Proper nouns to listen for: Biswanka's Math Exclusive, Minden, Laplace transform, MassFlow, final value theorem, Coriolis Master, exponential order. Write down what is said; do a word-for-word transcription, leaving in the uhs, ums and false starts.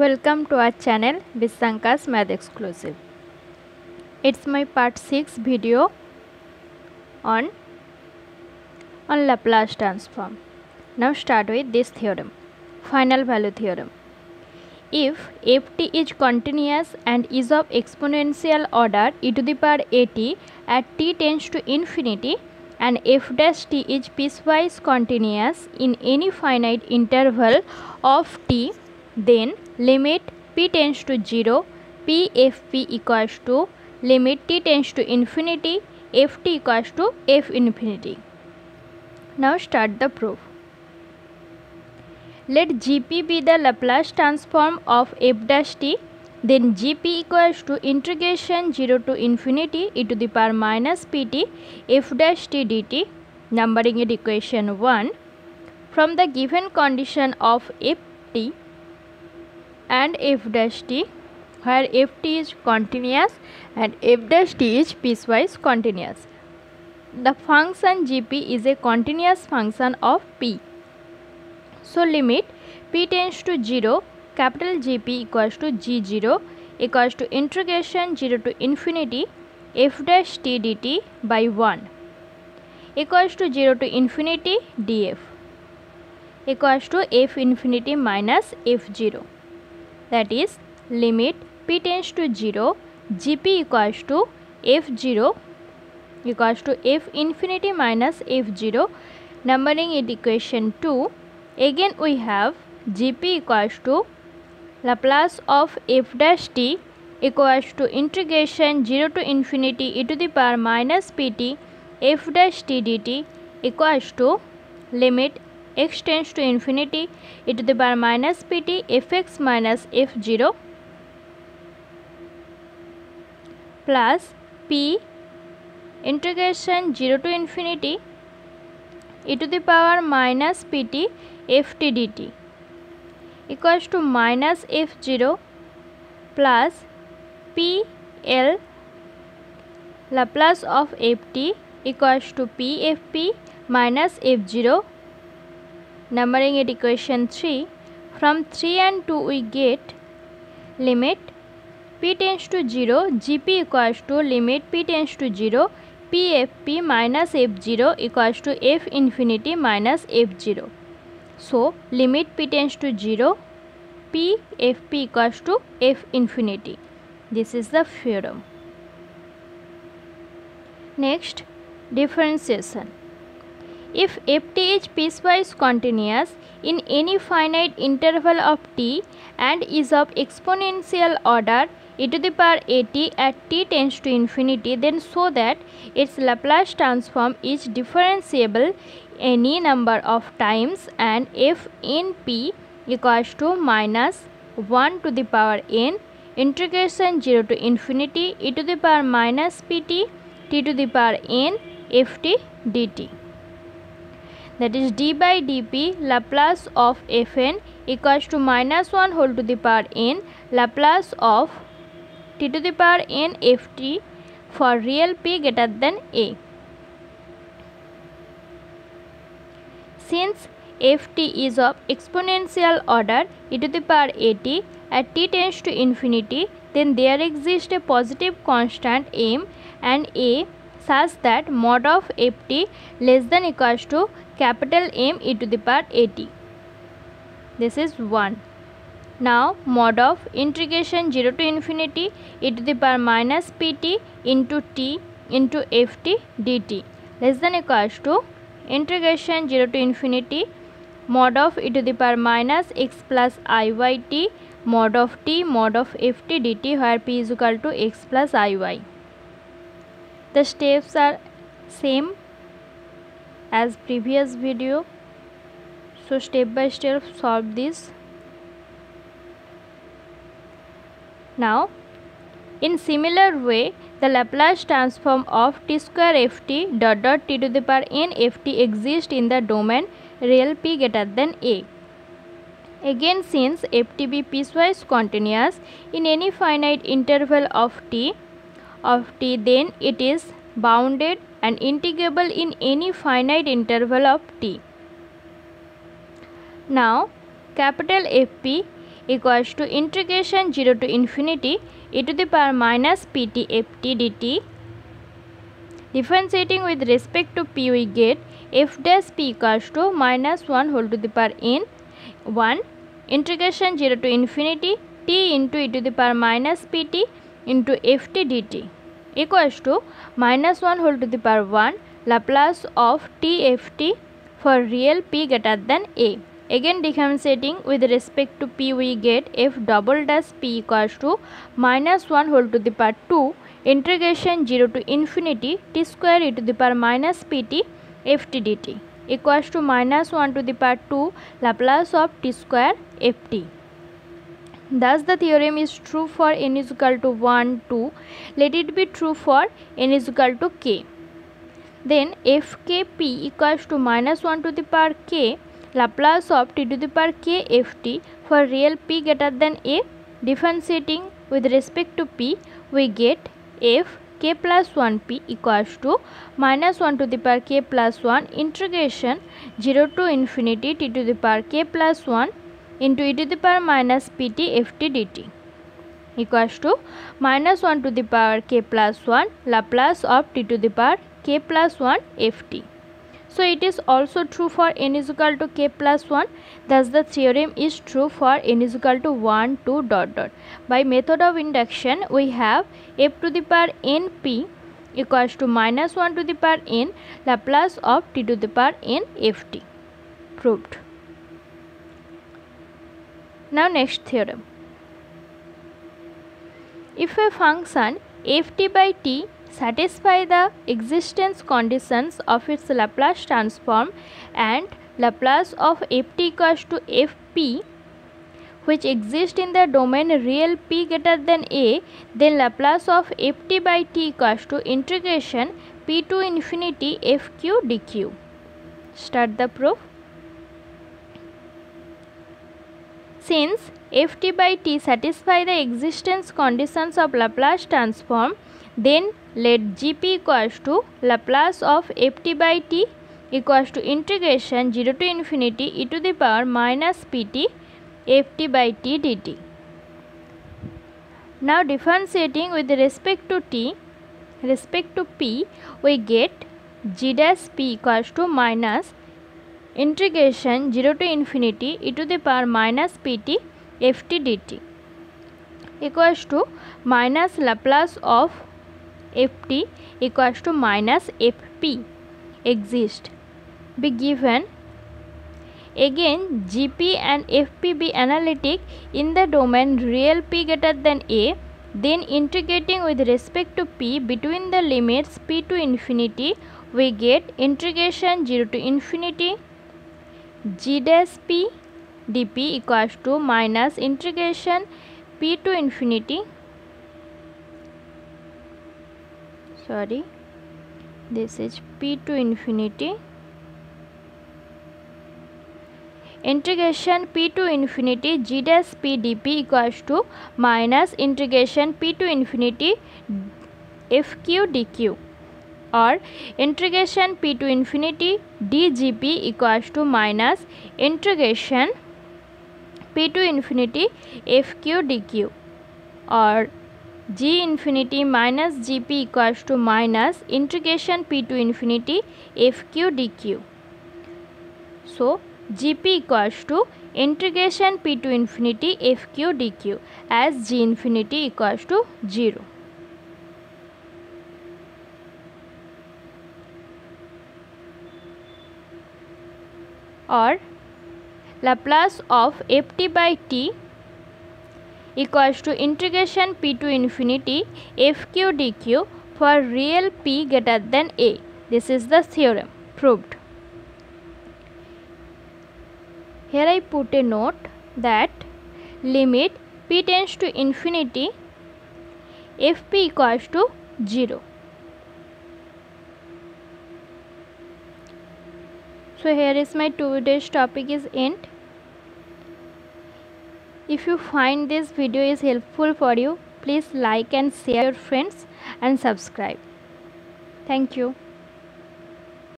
Welcome to our channel Biswanka's Math Exclusive. It's my part six video on, on Laplace transform. Now start with this theorem, final value theorem. If ft is continuous and is of exponential order e to the power at at t tends to infinity and f dash t is piecewise continuous in any finite interval of t, then limit p tends to zero, pfp equals to limit t tends to infinity, ft equals to f infinity. Now start the proof. Let gp be the Laplace transform of f dash t, then gp equals to integration zero to infinity e to the power minus pt f dash t dt, numbering it equation one, from the given condition of ft and f dash t, where ft is continuous and f dash t is piecewise continuous. The function gp is a continuous function of p. So limit p tends to zero, capital gp equals to g zero equals to integration zero to infinity f dash t dt by one equals to zero to infinity df equals to f infinity minus f zero, that is limit p tends to zero, gp equals to f zero equals to f infinity minus f zero, numbering it equation two. Again we have gp equals to Laplace of f dash t equals to integration zero to infinity e to the power minus pt f dash t dt equals to limit x tends to infinity e to the power minus pt fx minus f zero plus p integration zero to infinity e to the power minus pt ft dt equals to minus f zero plus pl Laplace of ft equals to pfp minus f zero, numbering it equation three. From three and two we get limit p tends to zero, gp equals to limit p tends to zero, pfp minus f zero equals to f infinity minus f zero. So limit p tends to zero, pfp equals to f infinity. This is the theorem. Next, differentiation. If ft is piecewise continuous in any finite interval of t and is of exponential order e to the power at at t tends to infinity, then so that its Laplace transform is differentiable any number of times and f in p equals to minus one to the power n integration zero to infinity e to the power minus pt t to the power n ft dt, that is d by dp Laplace of fn equals to minus one whole to the power n Laplace of t to the power n ft for real p greater than a. Since ft is of exponential order e to the power at at t tends to infinity, then there exists a positive constant m and a such that mod of ft less than equals to capital M e to the power at. This is one. Now mod of integration zero to infinity e to the power minus pt into t into ft dt less than equals to integration zero to infinity mod of e to the power minus x plus iyt mod of t mod of ft dt, where p is equal to x plus iy. The steps are same as previous video, so step by step solve this. Now in similar way the Laplace transform of t square ft dot dot t to the power n ft exists in the domain real p greater than a. Again, since ft be piecewise continuous in any finite interval of t of t, then it is bounded and integrable in any finite interval of t. Now capital fp equals to integration zero to infinity e to the power minus pt ft dt. Differentiating with respect to p, we get f dash p equals to minus one whole to the power n one integration zero to infinity t into e to the power minus pt into ft dt equals to minus one whole to the power one Laplace of t ft for real p greater than a. Again, differentiating with respect to p, we get f double dash p equals to minus one whole to the power two integration zero to infinity t square e to the power minus pt ft dt equals to minus one to the power two Laplace of t square ft. Thus, the theorem is true for n is equal to one, two. Let it be true for n is equal to k. Then fkp equals to minus one to the power k Laplace of t to the power k ft for real p greater than a. Differentiating with respect to p, we get f k plus one p equals to minus one to the power k plus one integration zero to infinity t to the power k plus one into e to the power minus pt ft dt equals to minus one to the power k plus one Laplace of t to the power k plus one ft. So it is also true for n is equal to k plus one. Thus, the theorem is true for n is equal to one, two dot dot. By method of induction, we have f to the power n p equals to minus one to the power n Laplace of t to the power n ft. Proved. Now next theorem. If a function ft by t satisfy the existence conditions of its Laplace transform and Laplace of ft equals to fp, which exist in the domain real p greater than a, then Laplace of ft by t equals to integration p to infinity fq dq. Start the proof. Since ft by t satisfy the existence conditions of Laplace transform, then let gp equals to Laplace of ft by t equals to integration zero to infinity e to the power minus pt ft by t dt. Now differentiating with respect to t, respect to p, we get g dash p equals to minus integration zero to infinity e to the power minus pt ft dt equals to minus Laplace of ft equals to minus fp exist be given. Again, gp and fp be analytic in the domain real p greater than a, then integrating with respect to p between the limits p to infinity, we get integration zero to infinity g dash p dp equals to minus integration p to infinity sorry this is p to infinity integration p to infinity g dash p dp equals to minus integration p to infinity fq dq, or integration p to infinity dgp equals to minus integration p to infinity fq dq, or g infinity minus gp equals to minus integration p to infinity fq dq. So gp equals to integration p to infinity fq dq, as g infinity equals to zero. Or Laplace of ft by t equals to integration p to infinity fq dq for real p greater than a. This is the theorem proved. Here I put a note that limit p tends to infinity fp equals to zero. So here is my today's topic is end. If you find this video is helpful for you, please like and share your friends and subscribe. Thank you.